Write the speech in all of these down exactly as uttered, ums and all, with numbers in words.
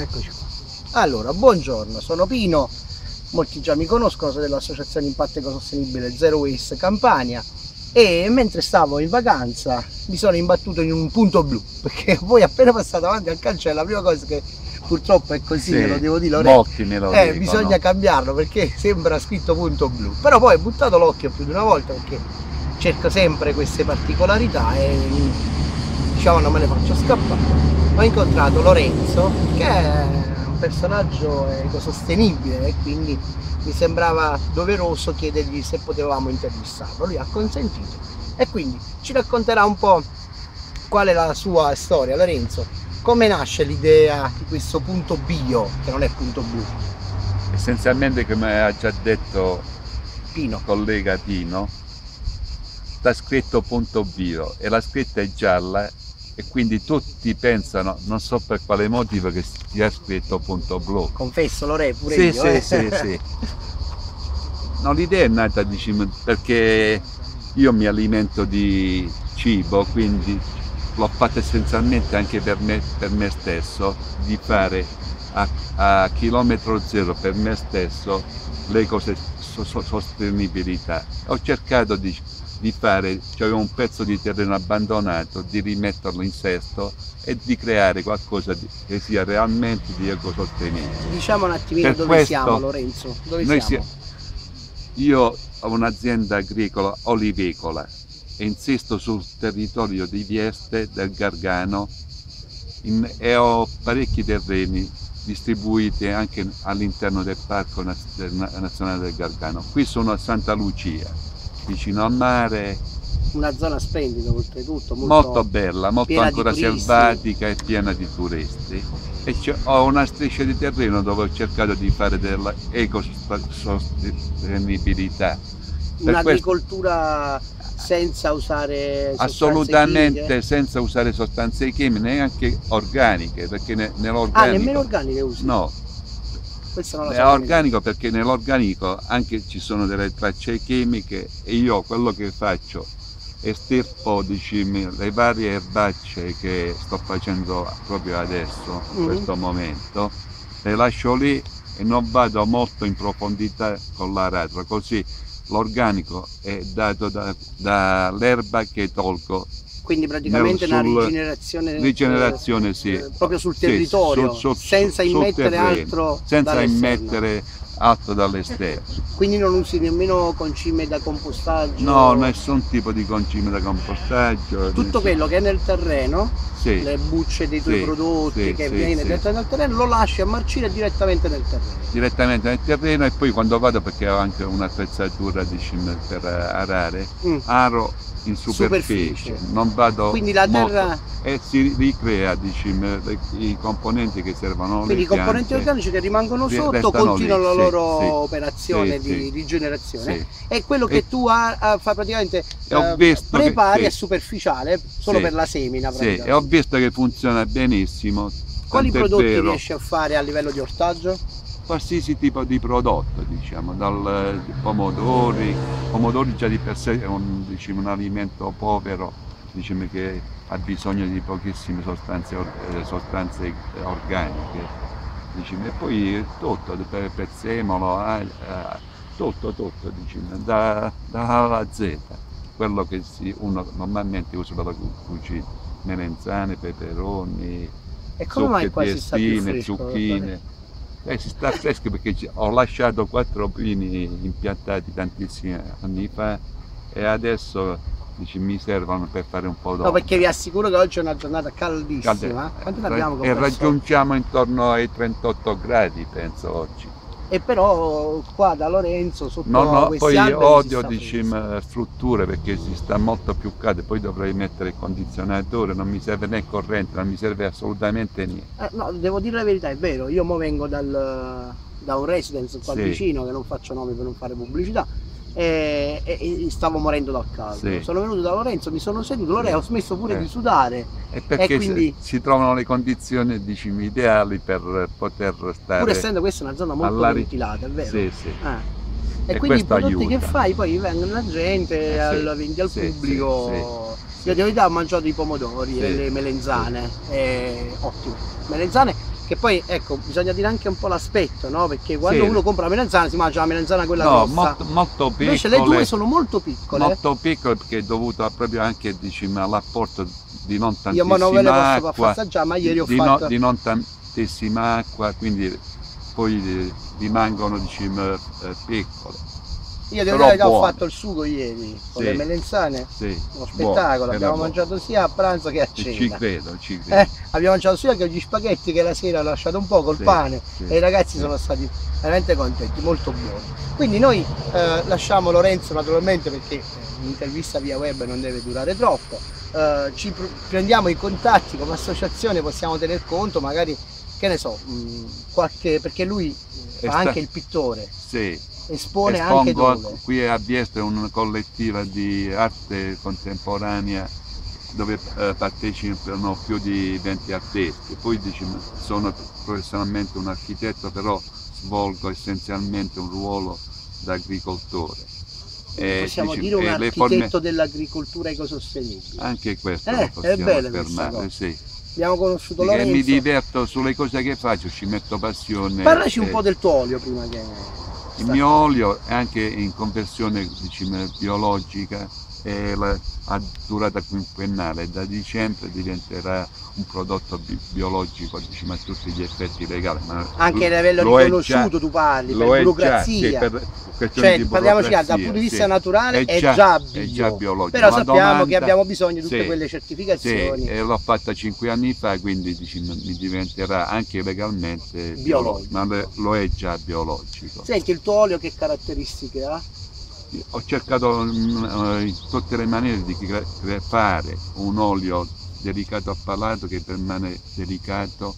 Eccoci qua. Allora, buongiorno, sono Pino, molti già mi conoscono, sono dell'associazione Impatto Ecosostenibile Zero Waste Campania e mentre stavo in vacanza mi sono imbattuto in un punto blu, perché poi appena passato davanti al cancello la prima cosa che purtroppo è così, sì, lo devo dire, molti me lo eh, dicono. Bisogna cambiarlo perché sembra scritto punto blu, però poi ho buttato l'occhio più di una volta perché cerco sempre queste particolarità e diciamo non me ne faccio scappare. Ho incontrato Lorenzo, che è un personaggio ecosostenibile e quindi mi sembrava doveroso chiedergli se potevamo intervistarlo. Lui ha consentito e quindi ci racconterà un po' qual è la sua storia. Lorenzo, come nasce l'idea di questo punto bio, che non è punto blu? Essenzialmente, come ha già detto Pino, collega Pino, l'ha scritto punto bio e la scritta è gialla e quindi tutti pensano, non so per quale motivo, che sia scritto punto blu. Confesso, lo re pure sì, io. Sì, eh. sì, sì. No, l'idea è nata, diciamo, perché io mi alimento di cibo, quindi l'ho fatto essenzialmente anche per me, per me stesso, di fare a, a chilometro zero per me stesso l'ecosostenibilità. Ho cercato di di fare, c'avevo un pezzo di terreno abbandonato, di rimetterlo in sesto e di creare qualcosa di, che sia realmente di ecosostenibile. Diciamo un attimino per dove questo, siamo, Lorenzo, dove noi siamo? Si, io ho un'azienda agricola olivicola e insisto sul territorio di Vieste, del Gargano, in, e ho parecchi terreni distribuiti anche all'interno del Parco Nazionale del Gargano. Qui sono a Santa Lucia, vicino al mare, una zona splendida oltretutto, molto, molto bella, molto ancora selvatica e piena di turisti, e ho una striscia di terreno dove ho cercato di fare dell'ecosostenibilità, un'agricoltura senza usare assolutamente senza usare sostanze chimiche, neanche organiche, perché ne, nell'organico ah, nemmeno organiche usi? No, è organico perché nell'organico anche ci sono delle tracce chimiche e io quello che faccio estirpo, diciamo, le varie erbacce che sto facendo proprio adesso, in mm. questo momento, le lascio lì e non vado molto in profondità con l'aratro, così l'organico è dato dall'erba da che tolgo. Quindi praticamente nel, una rigenerazione, rigenerazione eh, sì. proprio sul territorio, sì, sul, sul, senza immettere terreno, altro senza immettere altro dall'esterno. Quindi non usi nemmeno concime da compostaggio? No, nessun tipo di concime da compostaggio. Tutto nessun... quello che è nel terreno, sì, le bucce dei tuoi sì, prodotti sì, che sì, viene sì. dentro nel terreno, lo lasci a marcire direttamente nel terreno? Direttamente nel terreno, e poi quando vado, perché ho anche un'attrezzatura per arare, mm. aro in superficie, superficie. Non vado, quindi la terra molto, e si ricrea, diciamo, i componenti che servono, quindi i componenti organici che rimangono sotto continuano lì, la loro sì, operazione sì, di rigenerazione sì. e quello che e tu ha, ha, fa praticamente eh, prepari che, sì. è superficiale solo sì. per la semina sì. e ho visto che funziona benissimo. Quali prodotti vero, riesci a fare a livello di ortaggio? Qualsiasi tipo di prodotto, diciamo, dal pomodori, pomodori già di per sé è un, diciamo, un alimento povero, diciamo, che ha bisogno di pochissime sostanze, sostanze organiche, diciamo, e poi tutto, prezzemolo, tutto, tutto, diciamo, da, da A alla Z, quello che si, uno normalmente usa per la cucina, melanzane, peperoni, e come mai qua si sta più fresco, zucchine. Eh, si sta fresco perché ho lasciato quattro pini impiantati tantissimi anni fa e adesso, dici, mi servono per fare un po' d'olio. No, perché vi assicuro che oggi è una giornata caldissima. Calde... Quanto ne abbiamo con E raggiungiamo intorno ai trentotto gradi, penso, oggi. E però qua da Lorenzo sotto no, no, questi alberi poi odio, diciamo, strutture perché si sta molto più caldo, poi dovrei mettere il condizionatore, non mi serve né corrente, non mi serve assolutamente niente. Eh, no, devo dire la verità, è vero, io mo vengo dal, da un residence qua sì. vicino, che non faccio nomi per non fare pubblicità, e, e, e stavo morendo dal caldo. Sì. Sono venuto da Lorenzo, mi sono seduto, Lorenzo, ho smesso pure eh. di sudare. E perché e quindi... si trovano le condizioni, diciamo, ideali per poter stare... Pur essendo questa una zona molto alla... ventilata, è vero? Sì, sì. Ah. E, e quindi i prodotti aiuta. che fai poi vengono alla gente, eh, al, sì, vendi al sì, pubblico... Sì, sì, sì. Io di verità ho mangiato i pomodori sì, e le melenzane, sì. e... ottimo. Melenzane Che poi ecco, bisogna dire anche un po' l'aspetto, no? Perché quando sì. uno compra la melanzana si mangia la melanzana quella no, grossa. Molto, molto piccole. Invece le tue sono molto piccole. Molto piccole perché è dovuto proprio anche diciamo, all'apporto di non tantissima acqua. Io non ve le posso far assaggiare, ma ieri ho di fatto... No, di non tantissima acqua, quindi poi rimangono diciamo, piccole. Io devo dire che ho fatto il sugo ieri con sì, le melanzane, sì, uno spettacolo, buone, abbiamo mangiato buone. sia a pranzo che a cena. Ci credo, ci credo. Eh, abbiamo mangiato sia che gli spaghetti che la sera ho lasciato un po' col sì, pane sì, e i ragazzi sì. sono stati veramente contenti, molto buoni. Quindi noi eh, lasciamo Lorenzo naturalmente perché l'intervista via web non deve durare troppo, eh, ci pr prendiamo i contatti come associazione, possiamo tener conto magari, che ne so, mh, qualche, perché lui fa anche il pittore. Sì. Espone Espongo anche dove? Qui a Vieste è una collettiva di arte contemporanea dove eh, partecipano più di venti artisti. Poi diciamo, sono professionalmente un architetto, però svolgo essenzialmente un ruolo da agricoltore. E, possiamo diciamo, dire un architetto forme... dell'agricoltura ecosostenibile. Anche questo eh, lo possiamo affermare, sì. Abbiamo conosciuto Lorenzo. E mi diverto sulle cose che faccio, ci metto passione. Parlaci e... un po' del tuo olio prima che... Il mio olio è anche in conversione diciamo, biologica e la, a durata quinquennale, da dicembre diventerà un prodotto bi biologico diciamo, a tutti gli effetti legali. Ma anche a livello riconosciuto già, tu parli, per burocrazia, già, sì, per cioè, di parliamoci burocrazia, dal punto di vista sì, naturale è già, già, bio, è già biologico, però sappiamo domanda, che abbiamo bisogno di tutte sì, quelle certificazioni. Sì, e l'ho fatta cinque anni fa, quindi diciamo, mi diventerà anche legalmente biologico, biologico, ma lo è già biologico. Senti, il tuo olio che caratteristiche ha? Ho cercato in tutte le maniere di fare un olio delicato al palato che permane delicato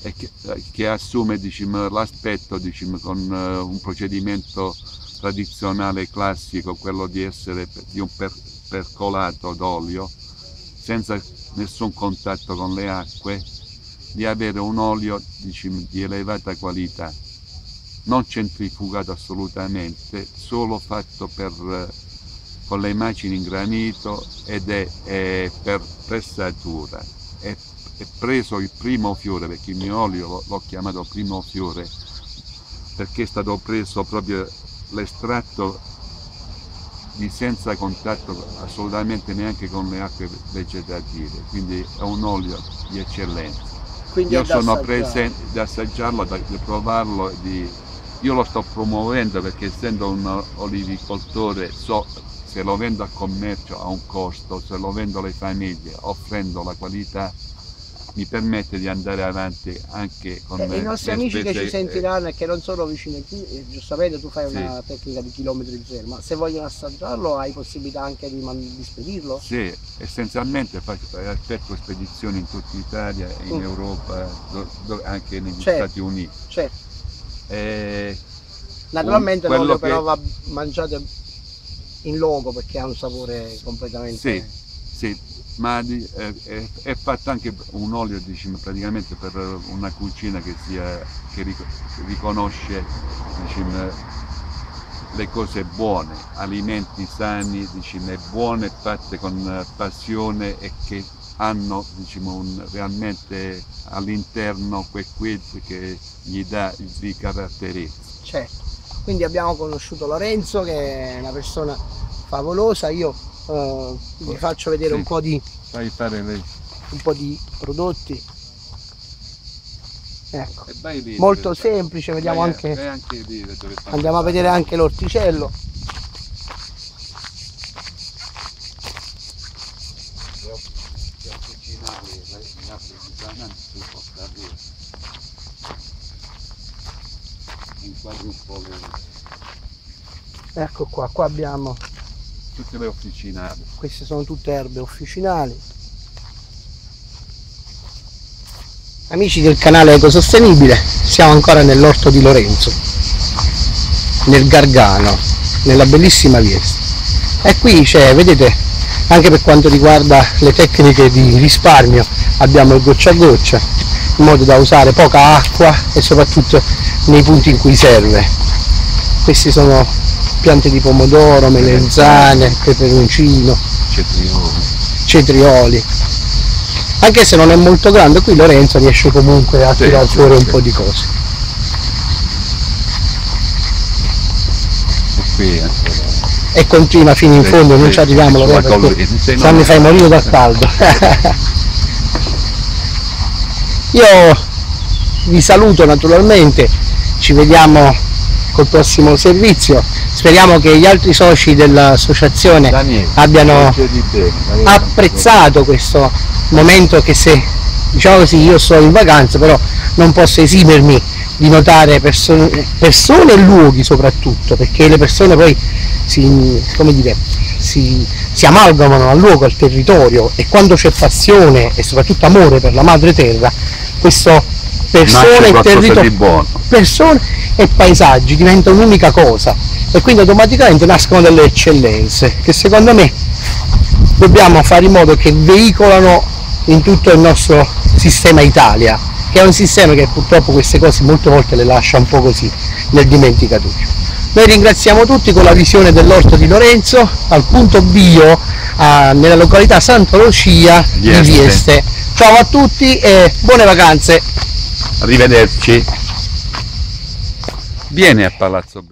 e che, che assume diciamo, l'aspetto diciamo, con un procedimento tradizionale classico, quello di essere di un per, percolato d'olio senza nessun contatto con le acque, di avere un olio diciamo, di elevata qualità. Non centrifugato assolutamente, solo fatto per, con le macine in granito ed è, è per pressatura. È, è preso il primo fiore, perché il mio olio l'ho chiamato primo fiore, perché è stato preso proprio l'estratto di senza contatto assolutamente neanche con le acque vegetative, quindi è un olio di eccellenza. Quindi io sono presente da assaggiarlo, da provarlo, di... Io lo sto promuovendo perché essendo un olivicoltore so se lo vendo al commercio ha un costo, se lo vendo alle famiglie offrendo la qualità mi permette di andare avanti anche con eh, le, i nostri le amici spese... che ci sentiranno e che non sono vicini qui, eh, giustamente tu fai sì, una tecnica di chilometri zero, ma se vogliono assaggiarlo hai possibilità anche di, di spedirlo? Sì, essenzialmente effettuo spedizioni in tutta Italia, in mm. Europa, do, do, anche negli certo, Stati Uniti. Certo. Eh, Naturalmente un, l'olio che... però va mangiato in loco perché ha un sapore completamente... Sì, sì. Ma è, è, è fatto anche un olio diciamo, praticamente per una cucina che, sia, che ric riconosce diciamo, le cose buone, alimenti sani, diciamo, buone, fatte con passione e che hanno diciamo, un, realmente all'interno quel quiz che gli dà di caratterizza. Certo, quindi abbiamo conosciuto Lorenzo che è una persona favolosa, io Uh, vi faccio vedere sì, un po' di un po' di prodotti, ecco, lì, molto semplice, vediamo anche, anche lì, andiamo a vedere anche l'orticello. Ecco qua, qua abbiamo tutte le officinali. Queste sono tutte erbe officinali. Amici del canale Ecosostenibile, siamo ancora nell'orto di Lorenzo, nel Gargano, nella bellissima Vieste. E qui c'è, vedete, anche per quanto riguarda le tecniche di risparmio, abbiamo il goccia a goccia, in modo da usare poca acqua e soprattutto nei punti in cui serve. Questi sono piante di pomodoro, melanzane, peperoncino, cetrioli. cetrioli. anche se non è molto grande, qui Lorenzo riesce comunque a sì, tirar sì, fuori sì, un sì. po' di cose. E qui ancora... e continua fino in fondo, sì, non sì, ci arriviamo, Lorenzo, se no mi fai morire dal caldo. Io vi saluto naturalmente, ci vediamo col prossimo servizio, speriamo che gli altri soci dell'associazione abbiano apprezzato questo momento, che se diciamo così io sono in vacanza però non posso esimermi di notare persone, persone e luoghi soprattutto, perché le persone poi si, come dire, si, si amalgamano al luogo, al territorio, e quando c'è passione e soprattutto amore per la madre terra, questo persone e territorio, persone e paesaggi diventa un'unica cosa, e quindi automaticamente nascono delle eccellenze che secondo me dobbiamo fare in modo che veicolano in tutto il nostro sistema Italia, che è un sistema che purtroppo queste cose molte volte le lascia un po' così nel dimenticatoio. Noi ringraziamo tutti con la visione dell'orto di Lorenzo al punto bio a, nella località Santa Lucia di Vieste. Ciao a tutti e buone vacanze! Arrivederci. Viene a Palazzo Be